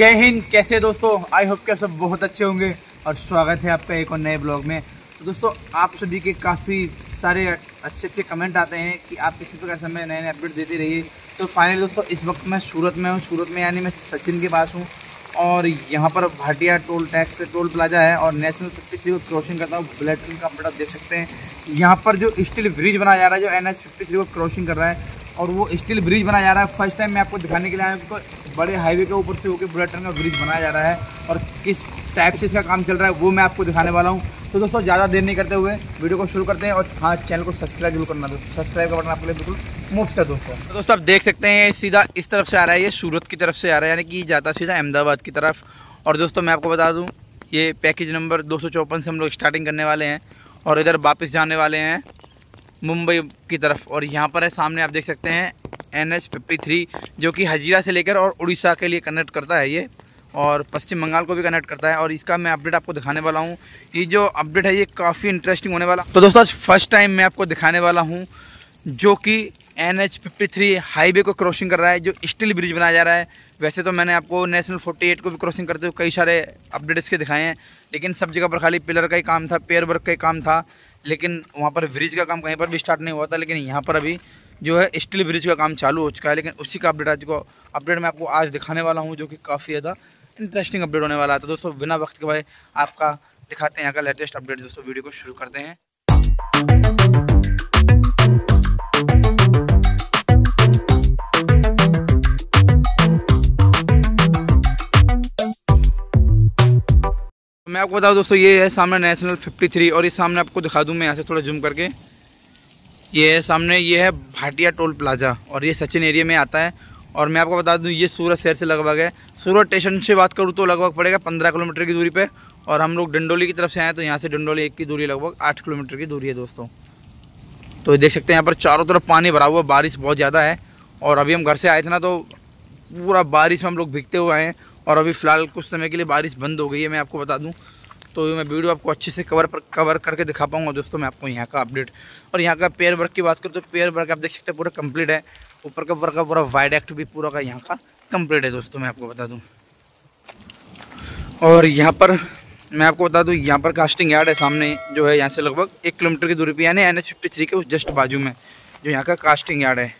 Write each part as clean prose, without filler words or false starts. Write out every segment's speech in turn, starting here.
जय हिंद। कैसे दोस्तों, आई होप कि आप सब बहुत अच्छे होंगे और स्वागत है आपका एक और नए ब्लॉग में। तो दोस्तों, आप सभी के काफ़ी सारे अच्छे अच्छे कमेंट आते हैं कि आप इसी प्रकार से हमें नए नए अपडेट देते रहिए। तो फाइनली दोस्तों, इस वक्त मैं सूरत में हूँ। सूरत में यानी मैं सचिन के पास हूँ और यहाँ पर भाटिया टोल टैक्स से टोल प्लाजा है और नेशनल 53 को क्रॉसिंग करता हूँ। ब्लैक ट्रेन का अपडेट आप देख सकते हैं। यहाँ पर जो स्टील ब्रिज बनाया जा रहा है जो NH-53 को क्रॉसिंग कर रहा है और वो स्टील ब्रिज बनाया जा रहा है। फर्स्ट टाइम मैं आपको दिखाने के लिए आया हूँ कि बड़े हाईवे के ऊपर से होकर बुलेट ट्रेन का ब्रिज बनाया जा रहा है और किस टाइप से इसका काम चल रहा है वो मैं आपको दिखाने वाला हूँ। तो दोस्तों, ज़्यादा देर नहीं करते हुए वीडियो को शुरू करते हैं। और हाँ, चैनल को सब्सक्राइब जरूर करना दोस्तों, सब्सक्राइब का बटन आपके लिए बिल्कुल मुफ्त है दोस्तों। तो दोस्तों, आप देख सकते हैं सीधा इस तरफ से आ रहा है, ये सूरत की तरफ से आ रहा है, यानी कि जाता सीधा अहमदाबाद की तरफ। और दोस्तों, मैं आपको बता दूँ ये पैकेज नंबर 254 से हम लोग स्टार्टिंग करने वाले हैं और इधर वापस जाने वाले हैं मुंबई की तरफ। और यहाँ पर है सामने आप देख सकते हैं NH-53 जो कि हजीरा से लेकर और उड़ीसा के लिए कनेक्ट करता है ये, और पश्चिम बंगाल को भी कनेक्ट करता है। और इसका मैं अपडेट आपको दिखाने वाला हूँ। ये जो अपडेट है ये काफ़ी इंटरेस्टिंग होने वाला। तो दोस्तों, आज फर्स्ट टाइम मैं आपको दिखाने वाला हूँ जो कि NH-53 हाईवे को क्रॉसिंग कर रहा है, जो स्टील ब्रिज बनाया जा रहा है। वैसे तो मैंने आपको नेशनल 48 को भी क्रॉसिंग करते हुए कई सारे अपडेट इसके दिखाए हैं, लेकिन सब जगह पर खाली पिलर का ही काम था, पेयर वर्क का ही काम था, लेकिन वहाँ पर ब्रिज का काम कहीं पर भी स्टार्ट नहीं हुआ था। लेकिन यहाँ पर अभी जो है स्टील ब्रिज का काम चालू हो चुका है, लेकिन उसी का अपडेट मैं आपको आज दिखाने वाला हूँ जो कि काफ़ी ज़्यादा इंटरेस्टिंग अपडेट होने वाला है। तो दोस्तों, बिना वक्त के भाई आपका दिखाते हैं यहाँ का लेटेस्ट अपडेट। दोस्तों, वीडियो को शुरू करते हैं। मैं आपको बताऊँ दोस्तों, ये है सामने नेशनल 53 और ये सामने आपको दिखा दूँ मैं यहाँ से थोड़ा जूम करके, ये है सामने, ये है भाटिया टोल प्लाजा और ये सचिन एरिया में आता है। और मैं आपको बता दूँ ये सूरत शहर से लगभग है, सूरत स्टेशन से बात करूँ तो लगभग पड़ेगा 15 किलोमीटर की दूरी पे। और हम लोग डंडोली की तरफ से आए तो यहाँ से डंडोली एक की दूरी लगभग 8 किलोमीटर की दूरी है दोस्तों। तो देख सकते हैं यहाँ पर चारों तरफ पानी भरा हुआ, बारिश बहुत ज़्यादा है। और अभी हम घर से आए थे ना तो पूरा बारिश में हम लोग भीगते हुए आए हैं और अभी फ़िलहाल कुछ समय के लिए बारिश बंद हो गई है। मैं आपको बता दूं तो मैं वीडियो आपको अच्छे से कवर करके दिखा पाऊंगा दोस्तों। मैं आपको यहाँ का अपडेट और यहाँ का पेयर वर्क की बात करूँ तो पेयर वर्क आप देख सकते हैं पूरा कंप्लीट है, ऊपर का वर्क का पूरा वाइडेक्ट भी पूरा का यहाँ का कंप्लीट है दोस्तों। मैं आपको बता दूँ और यहाँ पर मैं आपको बता दूँ यहाँ पर कास्टिंग यार्ड है सामने जो है, यहाँ से लगभग 1 किलोमीटर की दूरी पर, यानी NH-53 के जस्ट बाजू में जो यहाँ का कास्टिंग यार्ड है।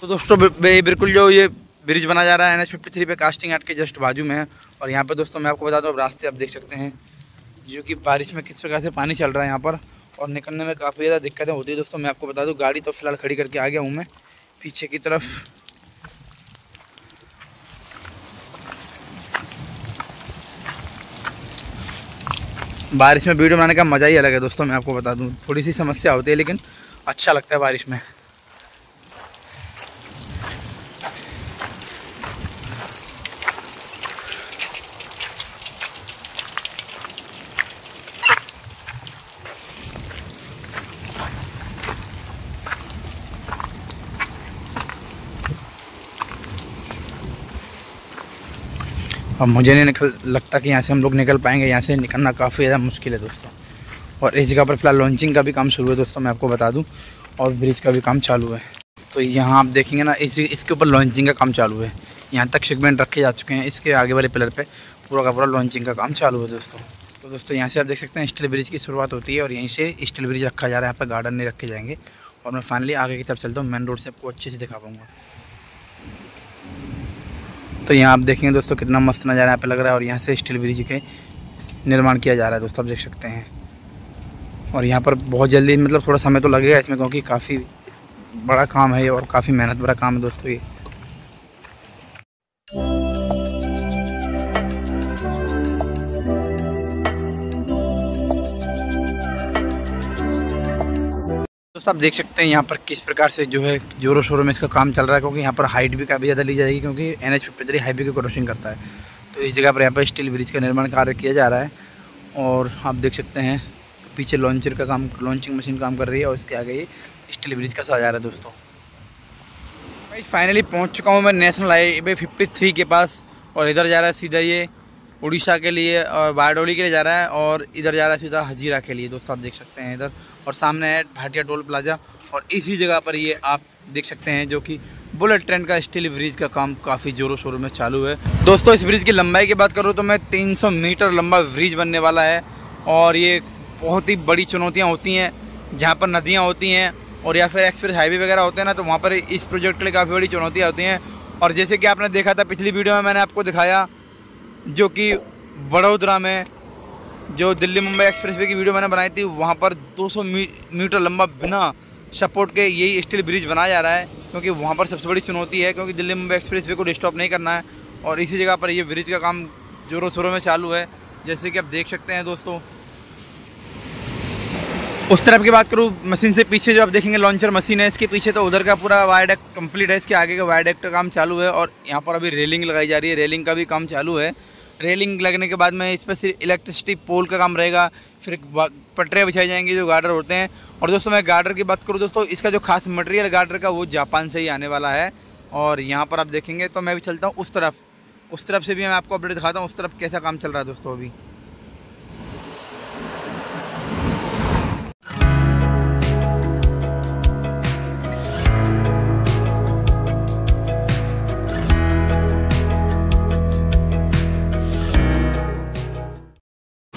तो दोस्तों, बिल्कुल जो ये ब्रिज बना जा रहा है NH-53 पे कास्टिंग यार्ड के जस्ट बाजू में है। और यहाँ पर दोस्तों मैं आपको बता दूँ अब रास्ते आप देख सकते हैं जो कि बारिश में किस प्रकार से पानी चल रहा है यहाँ पर, और निकलने में काफ़ी ज़्यादा दिक्कतें होती है दोस्तों। मैं आपको बता दूँ गाड़ी तो फिलहाल खड़ी करके आ गया हूँ मैं पीछे की तरफ। बारिश में वीडियो बनाने का मज़ा ही अलग है दोस्तों। मैं आपको बता दूँ थोड़ी सी समस्या होती है लेकिन अच्छा लगता है बारिश में। अब मुझे नहीं लगता कि यहाँ से हम लोग निकल पाएंगे, यहाँ से निकलना काफ़ी ज़्यादा मुश्किल है दोस्तों। और इस जगह पर फिलहाल लॉन्चिंग का भी काम शुरू है दोस्तों, मैं आपको बता दूं, और ब्रिज का भी काम चालू है। तो यहाँ आप देखेंगे ना इसके ऊपर लॉन्चिंग का काम चालू है, यहाँ तक सेगमेंट रखे जा चुके हैं, इसके आगे वाले पिलर पर पूरा का पूरा लॉन्चिंग का काम चालू है दोस्तों। तो दोस्तों, यहाँ से आप देख सकते हैं स्टील ब्रिज की शुरुआत होती है और यहीं से स्टील ब्रिज रखा जा रहा है, यहाँ पर गार्डन नहीं रखे जाएंगे। और मैं फाइनली आगे की तरफ चलता हूँ, मेन रोड से आपको अच्छे से दिखा पाऊँगा। तो यहाँ आप देखेंगे दोस्तों कितना मस्त नज़ारा यहाँ पे लग रहा है, और यहाँ से स्टील ब्रिज के निर्माण किया जा रहा है दोस्तों, आप देख सकते हैं। और यहाँ पर बहुत जल्दी, मतलब थोड़ा समय तो लगेगा इसमें क्योंकि काफ़ी बड़ा काम है और काफ़ी मेहनत भरा काम है दोस्तों ये। दोस्तों, आप देख सकते हैं यहाँ पर किस प्रकार से जो है जोरों शोरों में इसका काम चल रहा है, क्योंकि यहाँ पर हाइट भी काफ़ी ज़्यादा ली जाएगी क्योंकि NH-53 हाईवे को क्रॉसिंग करता है। तो इस जगह पर यहाँ पर स्टील ब्रिज का निर्माण कार्य किया जा रहा है। और आप देख सकते हैं पीछे लॉन्चर का काम, लॉन्चिंग मशीन काम कर रही है और इसके आगे ये स्टील ब्रिज का साजा रहा है दोस्तों। भाई फाइनली पहुँच चुका हूँ मैं नेशनल हाईवे 53 के पास, और इधर जा रहा है सीधा ये उड़ीसा के लिए और बारडोली के लिए जा रहा है, और इधर जा रहा है सीधा हजीरा के लिए दोस्तों, आप देख सकते हैं इधर। और सामने है भाटिया टोल प्लाजा और इसी जगह पर ये आप देख सकते हैं जो कि बुलेट ट्रेन का स्टील ब्रिज का काम काफ़ी जोरों शोरों में चालू है। दोस्तों इस ब्रिज की लंबाई की बात करूँ तो मैं 300 मीटर लंबा ब्रिज बनने वाला है और ये बहुत ही बड़ी चुनौतियाँ होती हैं। जहाँ पर नदियाँ होती हैं और या फिर एक्सप्रेस हाईवे वगैरह होते हैं ना, तो वहाँ पर इस प्रोजेक्ट के लिए काफ़ी बड़ी चुनौतियाँ होती हैं। और जैसे कि आपने देखा था पिछली वीडियो में मैंने आपको दिखाया जो कि बड़ोदरा में जो दिल्ली मुंबई एक्सप्रेसवे की वीडियो मैंने बनाई थी, वहाँ पर 200 मीटर लंबा बिना सपोर्ट के यही स्टील ब्रिज बनाया जा रहा है, क्योंकि वहाँ पर सबसे बड़ी चुनौती है, क्योंकि दिल्ली मुंबई एक्सप्रेसवे को डिस्टर्ब नहीं करना है। और इसी जगह पर ये ब्रिज का काम जोरों शोरों में चालू है, जैसे कि आप देख सकते हैं दोस्तों। उस तरफ की बात करूँ मशीन से पीछे जो आप देखेंगे लॉन्चर मशीन है, इसके पीछे तो उधर का पूरा वायरडक्ट कंप्लीट है, इसके आगे का वायरडक्ट का काम चालू है। और यहाँ पर अभी रेलिंग लगाई जा रही है, रेलिंग का भी काम चालू है। रेलिंग लगने के बाद में इस पर सिर्फ इलेक्ट्रिसिटी पोल का काम रहेगा, फिर पटरियाँ बिछाई जाएंगी जो गार्डर होते हैं। और दोस्तों मैं गार्डर की बात करूँ दोस्तों, इसका जो खास मटेरियल गार्डर का वो जापान से ही आने वाला है। और यहाँ पर आप देखेंगे तो मैं भी चलता हूँ उस तरफ से भी मैं आपको अपडेट दिखाता हूँ उस तरफ कैसा काम चल रहा है दोस्तों अभी।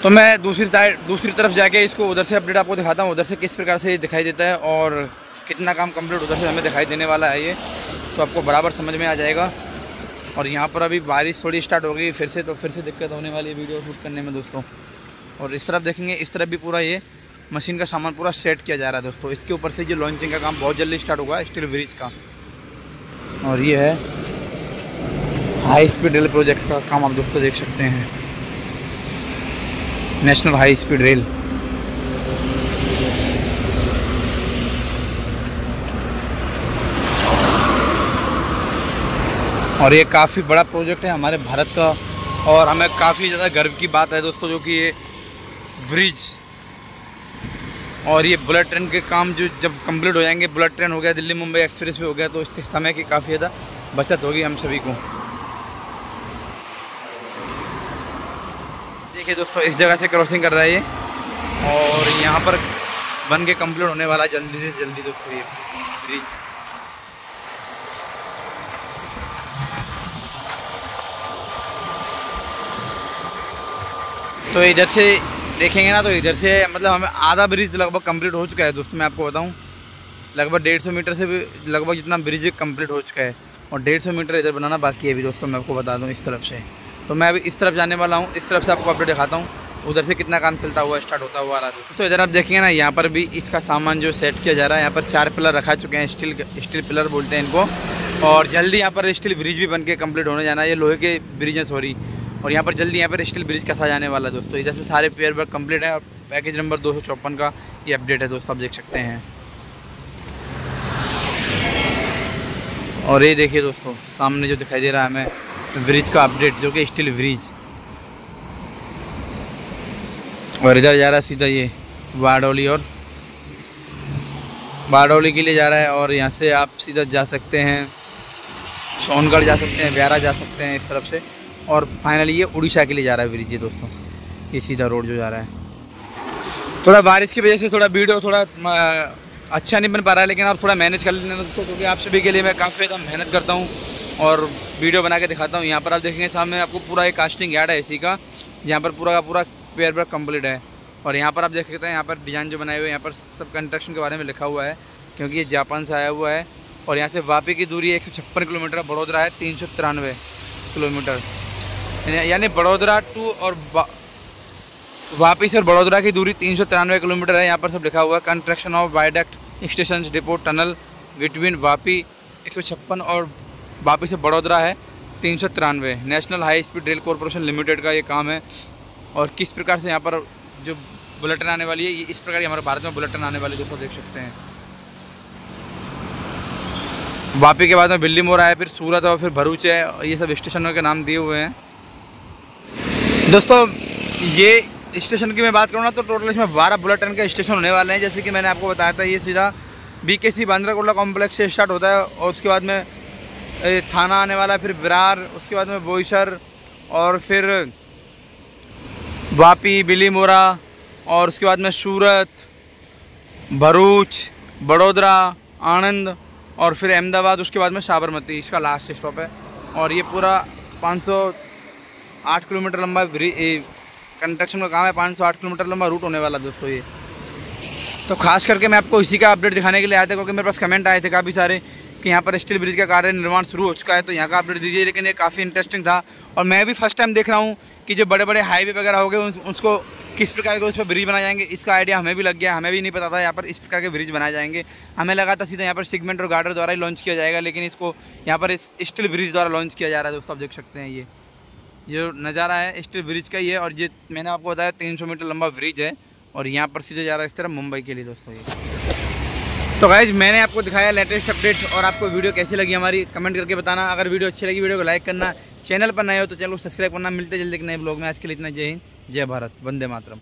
तो मैं दूसरी तरफ जाके इसको उधर से अपडेट आपको दिखाता हूँ, उधर से किस प्रकार से ये दिखाई देता है और कितना काम कंप्लीट उधर से हमें दिखाई देने वाला है, ये तो आपको बराबर समझ में आ जाएगा। और यहाँ पर अभी बारिश थोड़ी स्टार्ट हो गई फिर से, तो फिर से दिक्कत होने वाली है वीडियो शूट करने में दोस्तों। और इस तरफ देखेंगे, इस तरफ भी पूरा ये मशीन का सामान पूरा सेट किया जा रहा है दोस्तों। इसके ऊपर से ये लॉन्चिंग का काम बहुत जल्दी स्टार्ट होगा स्टील ब्रिज का। और ये है हाई स्पीड रेल प्रोजेक्ट का काम, आप दोस्तों देख सकते हैं, नेशनल हाई स्पीड रेल। और ये काफ़ी बड़ा प्रोजेक्ट है हमारे भारत का और हमें काफ़ी ज़्यादा गर्व की बात है दोस्तों, जो कि ये ब्रिज और ये बुलेट ट्रेन के काम जो जब कंप्लीट हो जाएंगे, बुलेट ट्रेन हो गया, दिल्ली मुंबई एक्सप्रेस वे हो गया, तो इससे समय की काफ़ी ज़्यादा बचत होगी हम सभी को। देखिए दोस्तों इस जगह से क्रॉसिंग कर रहा है ये और यहाँ पर बन के कंप्लीट होने वाला जल्दी से जल्दी दोस्तों ये ब्रिज। तो इधर से देखेंगे ना, तो इधर से मतलब हमें आधा ब्रिज लगभग कंप्लीट हो चुका है दोस्तों। मैं आपको बताऊँ लगभग 150 मीटर से भी लगभग जितना ब्रिज कंप्लीट हो चुका है और 150 मीटर इधर बनाना बाकी है अभी दोस्तों, मैं आपको बता दूँ। इस तरफ से तो मैं अभी इस तरफ जाने वाला हूँ, इस तरफ से आपको अपडेट दिखाता हूँ उधर से कितना काम चलता हुआ स्टार्ट होता हुआ आ रहा है। तो इधर आप देखेंगे ना, यहाँ पर भी इसका सामान जो सेट किया जा रहा है, यहाँ पर 4 पिलर रखा चुके हैं, स्टील पिलर बोलते हैं इनको। और जल्दी यहाँ पर स्टील ब्रिज भी बन के कम्प्लीट होने जाना है, ये लोहे के ब्रिज हैं सॉरी। और यहाँ पर जल्दी यहाँ पर स्टील ब्रिज कसा जाने वाला है दोस्तों। इधर से सारे पेयर वर्क कम्प्लीट है और पैकेज नंबर 254 का ये अपडेट है दोस्तों, आप देख सकते हैं। और ये देखिए दोस्तों सामने जो दिखाई दे रहा है हमें ब्रिज का अपडेट जो कि स्टील ब्रिज। और इधर जा रहा है सीधा ये बारडोली, और बारडोली के लिए जा रहा है। और यहाँ से आप सीधा जा सकते हैं सोनगढ़, जा सकते हैं व्यारा, जा सकते हैं इस तरफ से। और फाइनली ये उड़ीसा के लिए जा रहा है ब्रिज ये दोस्तों, ये सीधा रोड जो जा रहा है। थोड़ा बारिश की वजह से थोड़ा वीडियो थोड़ा अच्छा नहीं बन पा रहा है, लेकिन आप थोड़ा मैनेज कर लेना दोस्तों, क्योंकि आप सभी के लिए मैं काफ़ी ज़्यादा मेहनत करता हूँ और वीडियो बना के दिखाता हूँ। यहाँ पर आप देखेंगे सामने आपको पूरा एक कास्टिंग यार्ड है इसी का, यहाँ पर पूरा का पूरा पेयर वर्क कम्प्लीट है। और यहाँ पर आप देख सकते हैं यहाँ पर डिज़ाइन जो बनाए हुए हैं, यहाँ पर सब कंस्ट्रक्शन के बारे में लिखा हुआ है, क्योंकि ये जापान से आया हुआ है। और यहाँ से वापी की दूरी 156 किलोमीटर, बड़ोदरा है 393 किलोमीटर, यानी बड़ोदरा टू और वापी से और बड़ोदरा की दूरी 393 किलोमीटर है। यहाँ पर सब लिखा हुआ है, construction of viaduct station depot tunnel between Vapi 156 और वापी से बड़ोदरा है 393। National high speed rail corporation limited का ये काम है। और किस प्रकार से यहाँ पर जो बुलेट ट्रेन आने वाली है, ये इस प्रकार हमारे भारत में बुलेट ट्रेन आने वाली है दोस्तों, देख सकते हैं। वापी के बाद में बिल्ली मोरा है, फिर सूरत और फिर भरूच है, ये सब स्टेशनों के नाम दिए हुए हैं दोस्तों। ये स्टेशन की मैं बात करूँ ना, तो टोटल इसमें 12 बुलेट ट्रेन के स्टेशन होने वाले हैं। जैसे कि मैंने आपको बताया था, ये सीधा BKC बांद्रा कुर्ला कॉम्प्लेक्स से स्टार्ट होता है और उसके बाद में थाना आने वाला है, फिर विरार, उसके बाद में बोईसर और फिर वापी बिली मोरा, और उसके बाद में सूरत भरूच बड़ोदरा आनंद और फिर अहमदाबाद, उसके बाद में साबरमती इसका लास्ट स्टॉप है। और ये पूरा 508 किलोमीटर लंबा कंस्ट्रक्शन का काम है, 508 किलोमीटर लंबा रूट होने वाला दोस्तों ये। तो खास करके मैं आपको इसी का अपडेट दिखाने के लिए आया था, क्योंकि मेरे पास कमेंट आए थे काफ़ी सारे कि यहाँ पर स्टील ब्रिज का कार्य निर्माण शुरू हो चुका है, तो यहाँ का अपडेट दीजिए। लेकिन ये काफ़ी इंटरेस्टिंग था और मैं भी फर्स्ट टाइम देख रहा हूँ कि जो बड़े बड़े हाईवे वगैरह हो गए उसको किस प्रकार के उस पर ब्रिज बनाए जाएंगे, इसका आइडिया हमें भी लग गया। हमें भी नहीं पता था यहाँ पर इस प्रकार के ब्रिज बनाए जाएंगे, हमें लगा था सीधा यहाँ पर सिगमेंट और गार्डर द्वारा ही लॉन्च किया जाएगा, लेकिन इसको यहाँ पर इस स्टील ब्रिज द्वारा लॉन्च किया जा रहा है दोस्तों। आप देख सकते हैं ये जो नज़ारा है स्टील ब्रिज का ही है। और ये मैंने आपको बताया 300 मीटर लंबा ब्रिज है और यहाँ पर सीधा जा रहा है इस तरह मुंबई के लिए दोस्तों ये। तो गाइज मैंने आपको दिखाया लेटेस्ट अपडेट्स, और आपको वीडियो कैसी लगी हमारी कमेंट करके बताना। अगर वीडियो अच्छी लगी वीडियो को लाइक करना, चैनल पर नए हो तो चैनल को सब्सक्राइब करना। मिलते जल्दी एक नए ब्लॉग में, आज के लिए इतना। जय हिंद, जय भारत, वंदे मातरम।